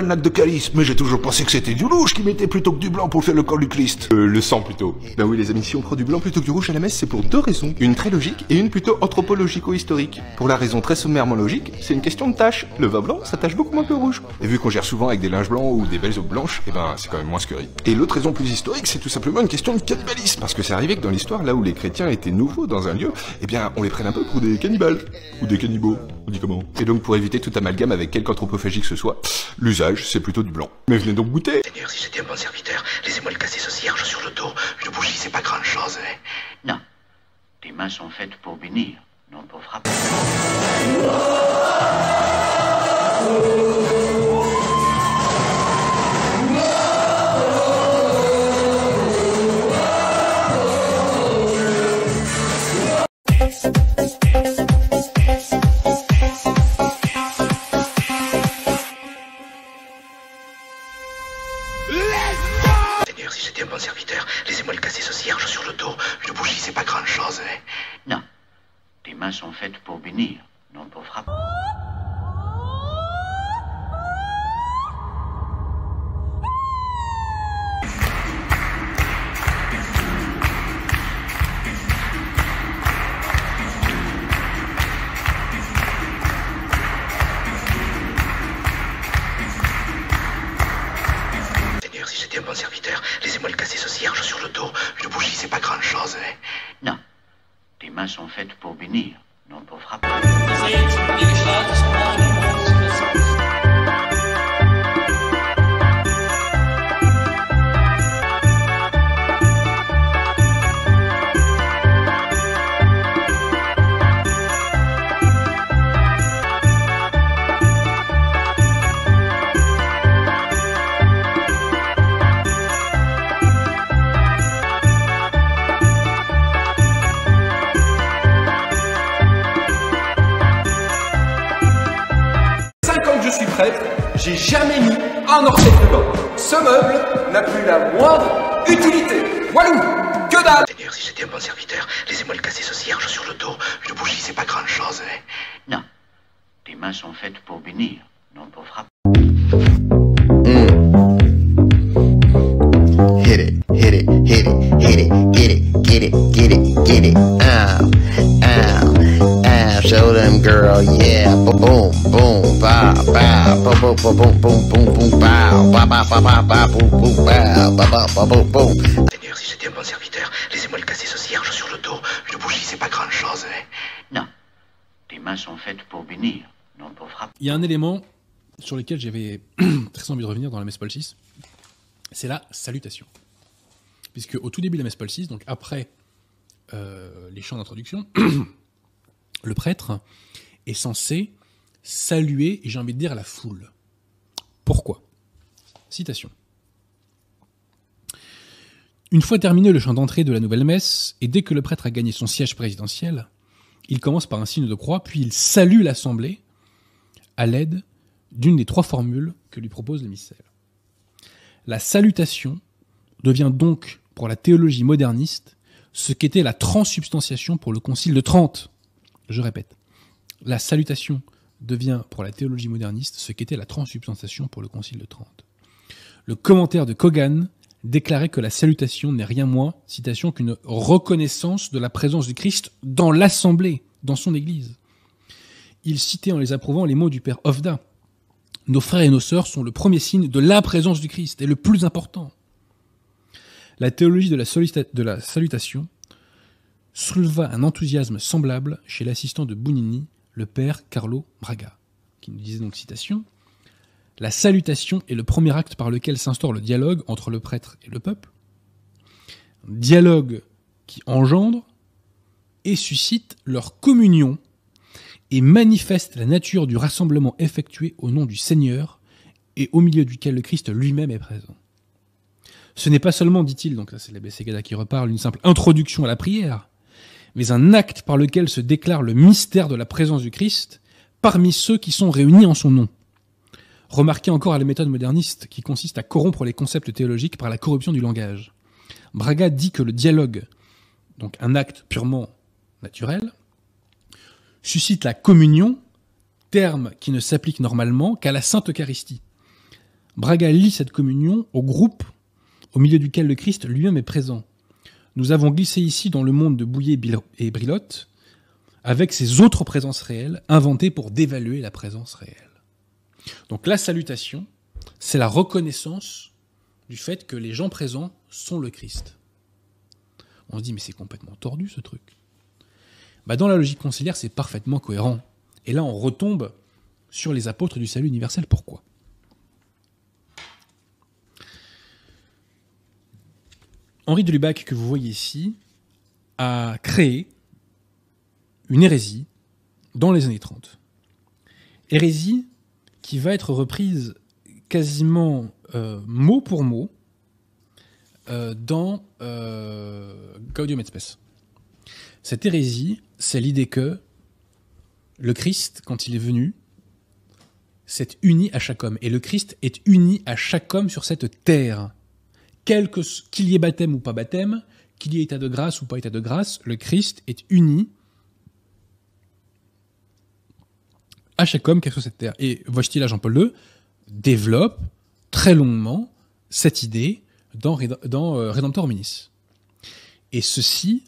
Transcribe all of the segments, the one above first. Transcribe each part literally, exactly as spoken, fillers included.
belle natte de calice, mais j'ai toujours pensé que c'était du rouge qui mettait plutôt que du blanc pour faire le corps du Christ. Euh, le sang plutôt. Ben oui les amis, si on prend du blanc plutôt que du rouge à la messe, c'est pour deux raisons. Une très logique et une plutôt anthropologico-historique. Pour la raison très sommairement logique, c'est une question de tâche. Le vin blanc, ça tâche beaucoup moins que le rouge. Et vu qu'on gère souvent avec des linges blancs ou des belles eaux blanches, et ben c'est quand même moins scurri. Et l'autre raison plus historique, c'est tout simplement une question de cannibalisme. Parce que c'est arrivé que dans l'histoire, là où les chrétiens étaient nouveaux dans un lieu, eh bien on les prenne un peu pour des cannibales. Ou des cannibaux, on dit comment. Et donc pour éviter tout amalgame avec quelque anthropophagie que ce soit, l'usage c'est plutôt du blanc. Mais venez donc goûter. Seigneur, si j'étais un bon serviteur, laissez-moi le casser ce cierge sur le dos. Une bougie, c'est pas grand chose, hein. Non. Les mains sont faites pour bénir, non pour frapper. Seigneur, si j'étais un bon serviteur, laissez-moi le casser ce cierge sur le dos. Une bougie, c'est pas grand-chose, hein. Non. Les mains sont faites pour bénir, non pour frapper. Sont faites pour bénir, non pour frapper. J'ai jamais mis un orteil dedans. Ce meuble n'a plus la moindre utilité. Walou, que dalle. Seigneur, si j'étais un bon serviteur, laissez-moi le casser ce cierge sur le dos. Une bougie, c'est pas grand-chose, hein. Non. Les mains sont faites pour bénir, non pour frapper. Mm. Hit it, hit it, hit it, hit it, get it, get it, get it, get it. Ow, ow, ow. Show them, girl, yeah. Boom, boom. Seigneur, si j'étais un bon serviteur, laissez-moi le casser ce cierge sur le dos. Une bougie, c'est pas grand-chose, hein. Non. Les mains sont faites pour bénir, non pour frapper. Il y a un élément sur lequel j'avais très envie de revenir dans la messe Paul six, c'est la salutation. Puisque au tout début de la messe Paul six, donc après euh, les chants d'introduction, le prêtre est censé saluer, et j'ai envie de dire, la foule. Pourquoi? Citation. Une fois terminé le chant d'entrée de la nouvelle messe, et dès que le prêtre a gagné son siège présidentiel, il commence par un signe de croix, puis il salue l'assemblée à l'aide d'une des trois formules que lui propose le missel. La salutation devient donc, pour la théologie moderniste, ce qu'était la transsubstantiation pour le Concile de Trente. Je répète, la salutation devient pour la théologie moderniste ce qu'était la transsubstantiation pour le Concile de Trente. Le commentaire de Kogan déclarait que la salutation n'est rien moins, citation, qu'une reconnaissance de la présence du Christ dans l'assemblée, dans son Église. Il citait en les approuvant les mots du père Hovda. Nos frères et nos sœurs sont le premier signe de la présence du Christ, et le plus important. La théologie de la, de la salutation souleva un enthousiasme semblable chez l'assistant de Bounini, le père Carlo Braga, qui nous disait donc, citation, « La salutation est le premier acte par lequel s'instaure le dialogue entre le prêtre et le peuple, dialogue qui engendre et suscite leur communion et manifeste la nature du rassemblement effectué au nom du Seigneur et au milieu duquel le Christ lui-même est présent. Ce n'est pas seulement, dit-il, donc ça c'est l'abbé Segada qui reparle, une simple introduction à la prière, mais un acte par lequel se déclare le mystère de la présence du Christ parmi ceux qui sont réunis en son nom. Remarquez encore à la méthode moderniste qui consiste à corrompre les concepts théologiques par la corruption du langage. Braga dit que le dialogue, donc un acte purement naturel, suscite la communion, terme qui ne s'applique normalement qu'à la Sainte Eucharistie. Braga lie cette communion au groupe au milieu duquel le Christ lui-même est présent. Nous avons glissé ici dans le monde de Bouillet et Brilotte avec ces autres présences réelles inventées pour dévaluer la présence réelle. Donc la salutation, c'est la reconnaissance du fait que les gens présents sont le Christ. On se dit mais c'est complètement tordu ce truc. Bah, dans la logique conciliaire, c'est parfaitement cohérent. Et là, on retombe sur les apôtres du salut universel. Pourquoi ? Henri de Lubac, que vous voyez ici, a créé une hérésie dans les années trente. Hérésie qui va être reprise quasiment euh, mot pour mot euh, dans euh, Gaudium et Spes. Cette hérésie, c'est l'idée que le Christ, quand il est venu, s'est uni à chaque homme. Et le Christ est uni à chaque homme sur cette terre. Quel que, qu'il y ait baptême ou pas baptême, qu'il y ait état de grâce ou pas état de grâce, le Christ est uni à chaque homme qui est sur cette terre. Et voici là, Jean-Paul deux développe très longuement cette idée dans, dans euh, Redemptor Hominis. Et ceci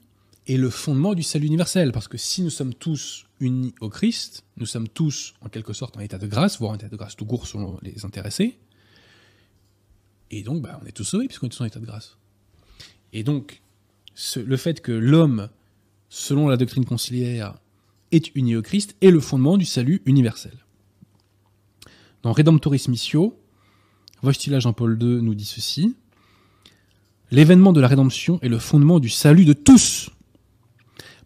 est le fondement du salut universel, parce que si nous sommes tous unis au Christ, nous sommes tous en quelque sorte en état de grâce, voire en état de grâce tout court selon les intéressés, et donc bah, on est tous sauvés puisqu'on est tous en état de grâce. Et donc ce, le fait que l'homme, selon la doctrine conciliaire, est uni au Christ est le fondement du salut universel. Dans Rédemptoris Missio, Voici-là Jean-Paul deux nous dit ceci: l'événement de la rédemption est le fondement du salut de tous,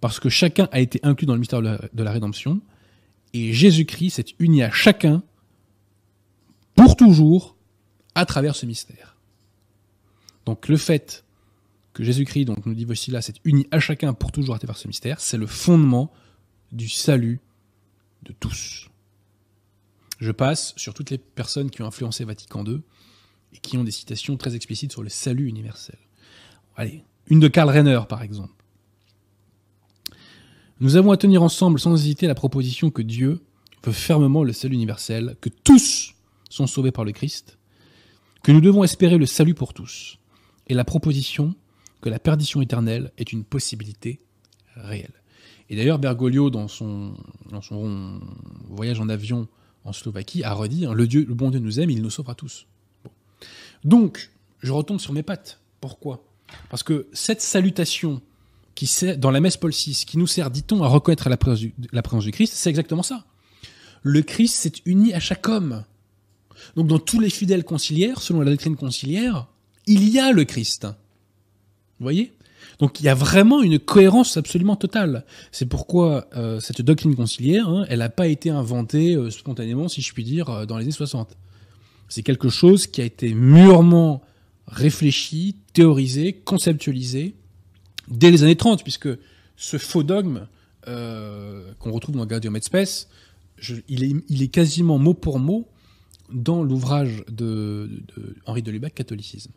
parce que chacun a été inclus dans le mystère de la, de la rédemption, et Jésus-Christ s'est uni à chacun pour toujours à travers ce mystère. Donc le fait que Jésus-Christ, donc nous dit Voici-là, s'est uni à chacun pour toujours à travers ce mystère, c'est le fondement du salut de tous. Je passe sur toutes les personnes qui ont influencé Vatican deux et qui ont des citations très explicites sur le salut universel. Allez, une de Karl Rahner par exemple. Nous avons à tenir ensemble sans hésiter la proposition que Dieu veut fermement le salut universel, que tous sont sauvés par le Christ, que nous devons espérer le salut pour tous, et la proposition que la perdition éternelle est une possibilité réelle. Et d'ailleurs, Bergoglio, dans son, dans son voyage en avion en Slovaquie, a redit hein, « Le Dieu, le bon Dieu nous aime, il nous sauvera tous. Bon. » Donc, je retombe sur mes pattes. Pourquoi ? Parce que cette salutation qui sert, dans la messe Paul six, qui nous sert, dit-on, à reconnaître la présence du, la présence du Christ, c'est exactement ça. Le Christ s'est uni à chaque homme. Donc dans tous les fidèles conciliaires, selon la doctrine conciliaire, il y a le Christ. Vous voyez ? Donc il y a vraiment une cohérence absolument totale. C'est pourquoi euh, cette doctrine conciliaire, hein, elle n'a pas été inventée euh, spontanément, si je puis dire, euh, dans les années soixante. C'est quelque chose qui a été mûrement réfléchi, théorisé, conceptualisé, dès les années trente, puisque ce faux dogme euh, qu'on retrouve dans Gaudium et Spes, je, il, est, il est quasiment mot pour mot dans l'ouvrage de, de Henri de Lubac, Catholicisme.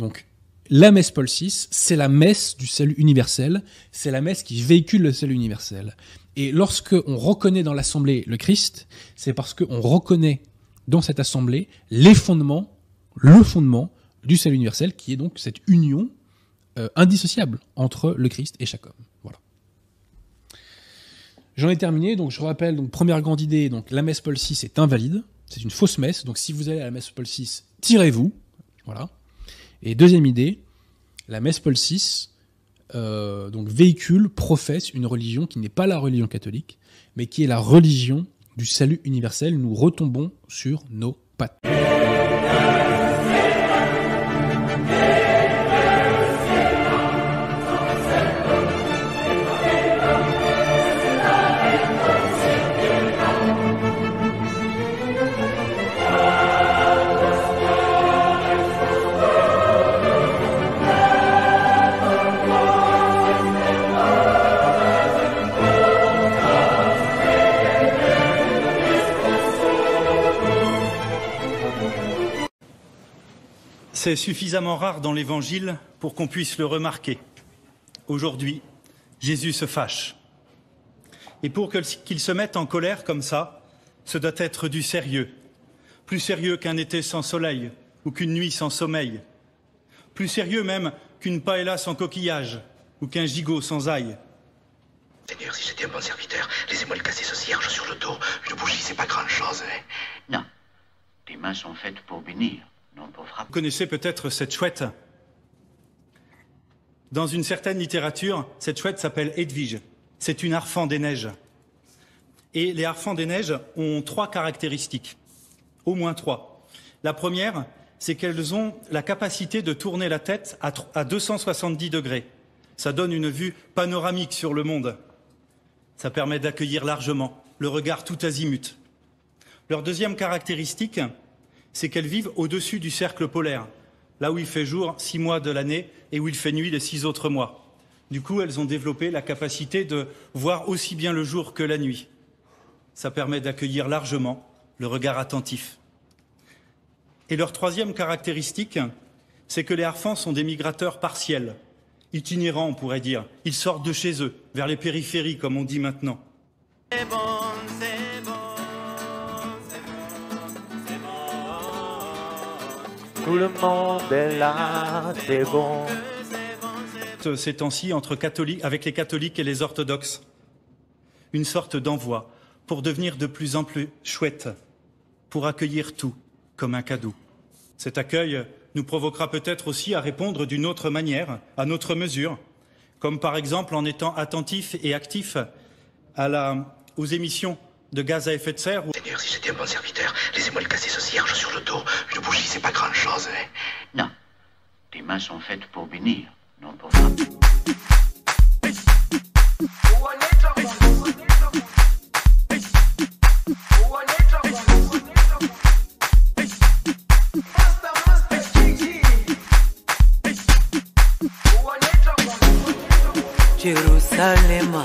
Donc, la messe Paul six, c'est la messe du salut universel, c'est la messe qui véhicule le salut universel. Et lorsque on reconnaît dans l'assemblée le Christ, c'est parce qu'on reconnaît dans cette assemblée les fondements, le fondement du salut universel, qui est donc cette union Euh, indissociable entre le Christ et chaque homme. Voilà. J'en ai terminé. Donc je rappelle, donc première grande idée, donc la messe Paul six est invalide, c'est une fausse messe. Donc si vous allez à la messe Paul six, tirez-vous. Voilà. Et deuxième idée, la messe Paul six euh, donc véhicule, professe une religion qui n'est pas la religion catholique, mais qui est la religion du salut universel. Nous retombons sur nos pattes. C'est suffisamment rare dans l'Évangile pour qu'on puisse le remarquer. Aujourd'hui, Jésus se fâche. Et pour qu'il se mette en colère comme ça, ce doit être du sérieux. plus sérieux qu'un été sans soleil ou qu'une nuit sans sommeil, plus sérieux même qu'une paella sans coquillage ou qu'un gigot sans ail. Seigneur, si j'étais un bon serviteur, laissez-moi le casser ce cierge sur le dos. Une bougie, c'est pas grand-chose, hein. Non. Les mains sont faites pour bénir, non pour frapper. Vous connaissez peut-être cette chouette. Dans une certaine littérature, cette chouette s'appelle Edwige. C'est une harfang des neiges. Et les harfangs des neiges ont trois caractéristiques, au moins trois. La première, c'est qu'elles ont la capacité de tourner la tête à deux cent soixante-dix degrés. Ça donne une vue panoramique sur le monde. Ça permet d'accueillir largement le regard tout azimut. Leur deuxième caractéristique, c'est qu'elles vivent au-dessus du cercle polaire, là où il fait jour six mois de l'année et où il fait nuit les six autres mois. Du coup, elles ont développé la capacité de voir aussi bien le jour que la nuit. Ça permet d'accueillir largement le regard attentif. Et leur troisième caractéristique, c'est que les harfans sont des migrateurs partiels, itinérants on pourrait dire. Ils sortent de chez eux, vers les périphéries comme on dit maintenant. C'est bon, c'est bon, c'est bon, c'est bon. Tout le monde est là, c'est bon. Ces temps-ci, entre catholiques, avec les catholiques et les orthodoxes, une sorte d'envoi pour devenir de plus en plus chouette, pour accueillir tout comme un cadeau. Cet accueil nous provoquera peut-être aussi à répondre d'une autre manière, à notre mesure, comme par exemple en étant attentif et actif à la, aux émissions de gaz à effet de serre. Seigneur, si j'étais un bon serviteur, laissez-moi le casser ce cierge sur le dos. Une bougie, c'est pas grand-chose, hein. Non, les mains sont faites pour bénir, non pour frapper. Jerusalema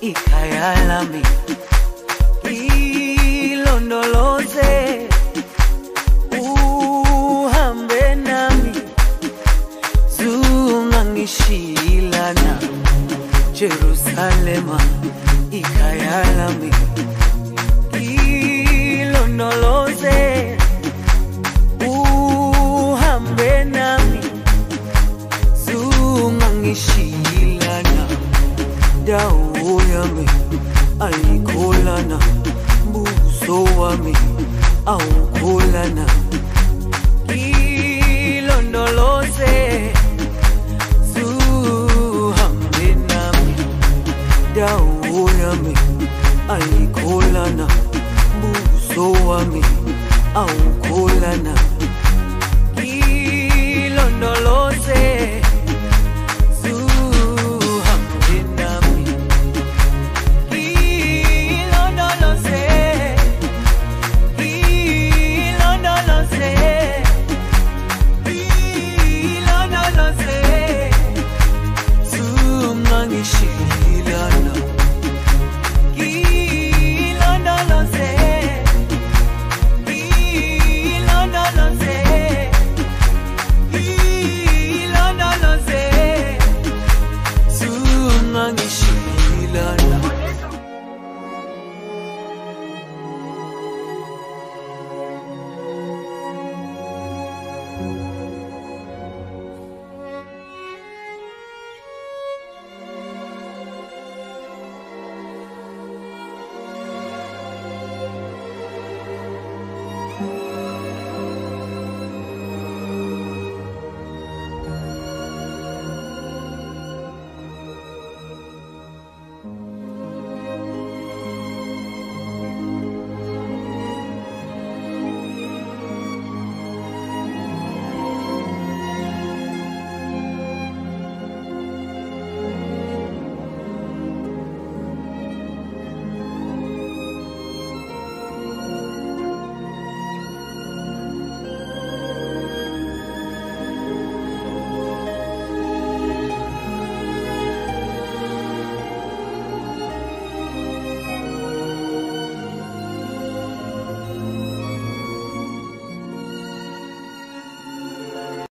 ikayalami ilondoloze uhambe nami zungangishilana Jerusalema ikayalami ilondoloze uhambe nami zungangishilana Dawo yami alikolana buso wami awukolana ilondoloze zuhambe nami Dawo yami alikolana buso wami awukolana ilondoloze I'm